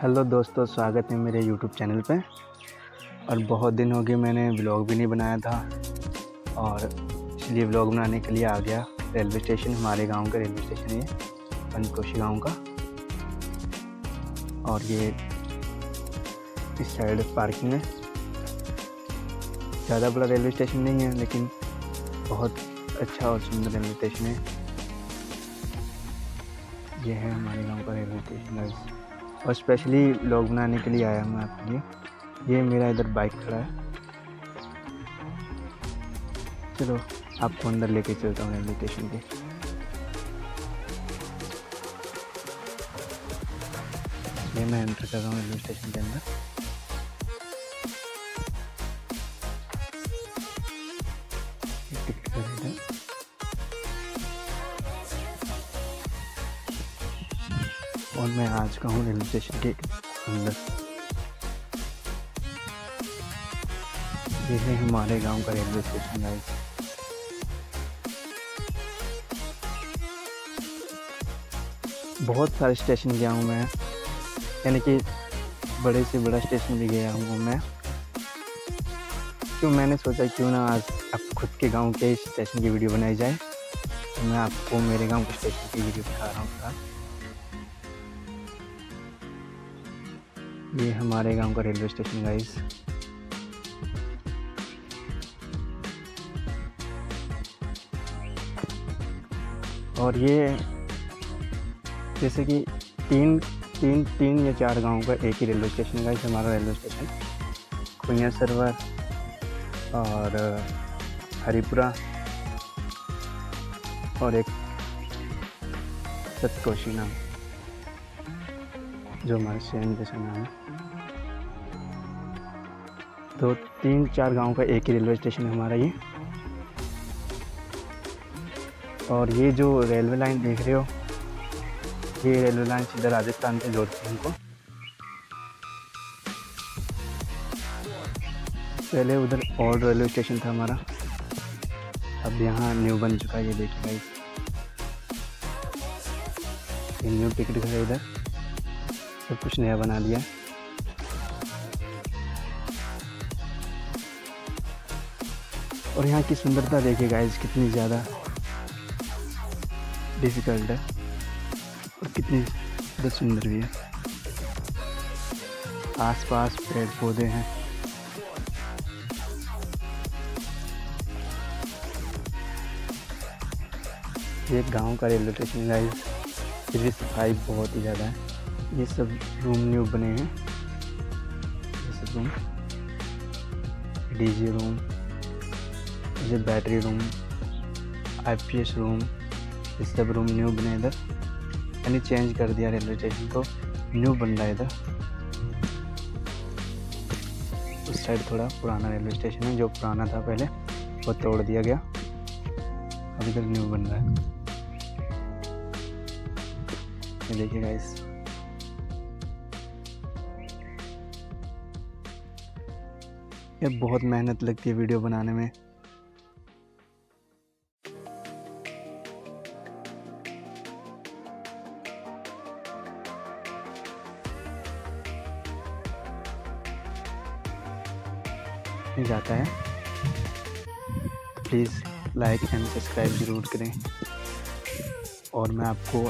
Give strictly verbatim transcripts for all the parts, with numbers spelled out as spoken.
Hello दोस्तों, स्वागत है मेरे यूट्यूब चैनल पे। और बहुत दिन हो गए मैंने व्लॉग भी नहीं बनाया था और इसलिए व्लॉग बनाने के लिए आ गया रेलवे स्टेशन। हमारे गांव का रेलवे स्टेशन है पंजकोसी गांव का। और ये इस साइड पार्किंग है, ज़्यादा बड़ा रेलवे स्टेशन नहीं है लेकिन बहुत अच्छा और सुंदर रेलवे स्टेशन है। यह है हमारे गाँव का रेलवे स्टेशन और स्पेशली व्लॉग बनाने के लिए आया मैं आपके लिए। ये मेरा इधर बाइक खड़ा है, चलो आपको अंदर लेके चलता हूँ रेलवे स्टेशन पे। ये मैं एंटर कर रहा हूँ रेलवे स्टेशन के अंदर। टिकट खरीदा है, और मैं आज का हूँ रेलवे स्टेशन के अंदर। ये है हमारे गांव का रेलवे स्टेशन गाइस। बहुत सारे स्टेशन गया हूँ मैं, यानी कि बड़े से बड़ा स्टेशन भी गया हूँ मैं। तो मैंने सोचा क्यों ना आज आप खुद के गांव के स्टेशन की वीडियो बनाई जाए। तो मैं आपको मेरे गांव के स्टेशन की वीडियो दिखा रहा हूँ। ये हमारे गांव का रेलवे स्टेशन गाइस। और ये जैसे कि तीन तीन तीन या चार गांव का एक ही रेलवे स्टेशन गाइस हमारा रेलवे स्टेशन। खुनिया सरवर और हरिपुरा और एक सतकोशिना, जो हमारे सेम जैसा नाम है। तो तीन चार गांव का एक ही रेलवे स्टेशन है हमारा ये। और ये जो रेलवे लाइन देख रहे हो, ये रेलवे लाइन सीधा राजस्थान से जोड़ती है हमको। पहले उधर और रेलवे स्टेशन था हमारा, अब यहाँ न्यू बन चुका है। ये देखिए भाई, न्यू टिकट घर है, इधर सब कुछ नया बना दिया। और यहाँ की सुंदरता देखिए गाइस, कितनी ज़्यादा डिफिकल्ट है और कितनी ज़्यादा सुंदर भी है। आसपास पेड़ पौधे हैं। ये गांव का रेलवे स्टेशन गाइस, इसकी सफाई बहुत ही ज़्यादा है। ये सब रूम न्यू बने हैं, ये सब रूम, डीजे रूम, ये बैटरी रूम, आईपीएस रूम, ये सब रूम न्यू बने इधर। यानी चेंज कर दिया रेलवे स्टेशन को, न्यू बन रहा है इधर। उस साइड थोड़ा पुराना रेलवे स्टेशन है, जो पुराना था पहले वो तोड़ दिया गया, अब इधर न्यू बन रहा है। ये देखिए गाइस, ये बहुत मेहनत लगती है वीडियो बनाने में। जाता है तो प्लीज़ लाइक एंड सब्सक्राइब ज़रूर करें। और मैं आपको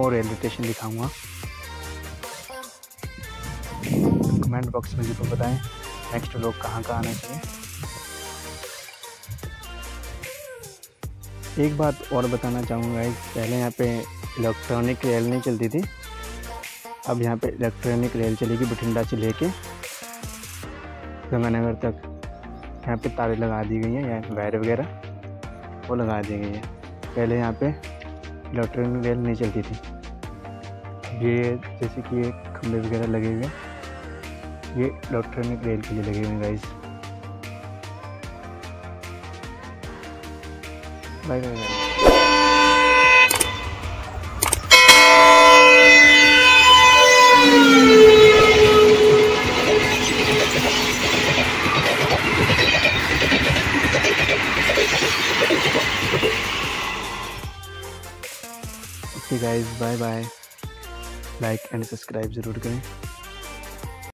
और रेलवे स्टेशन दिखाऊंगा, तो कमेंट बॉक्स में ज़रूर बताएं नेक्स्ट लोग कहाँ कहाँ आना चाहिए। एक बात और बताना चाहूँगा, पहले यहाँ पे इलेक्ट्रॉनिक रेल नहीं चलती थी, अब यहाँ पे इलेक्ट्रॉनिक रेल चलेगी बठिंडा से लेके गंगानगर तक। यहाँ पे तारे लगा दी गई हैं, यहाँ वायर वगैरह वो लगा दी गई है। पहले यहाँ पे इलेक्ट्रॉनिक रेल नहीं चलती थी। ये जैसे कि ये खंभे वगैरह लगे हुए हैं, ये इलेक्ट्रॉनिक रेल के लिए लगे हुए guys. Bye bye bye. Okay guys, bye bye. Like and subscribe ज़रूर करें।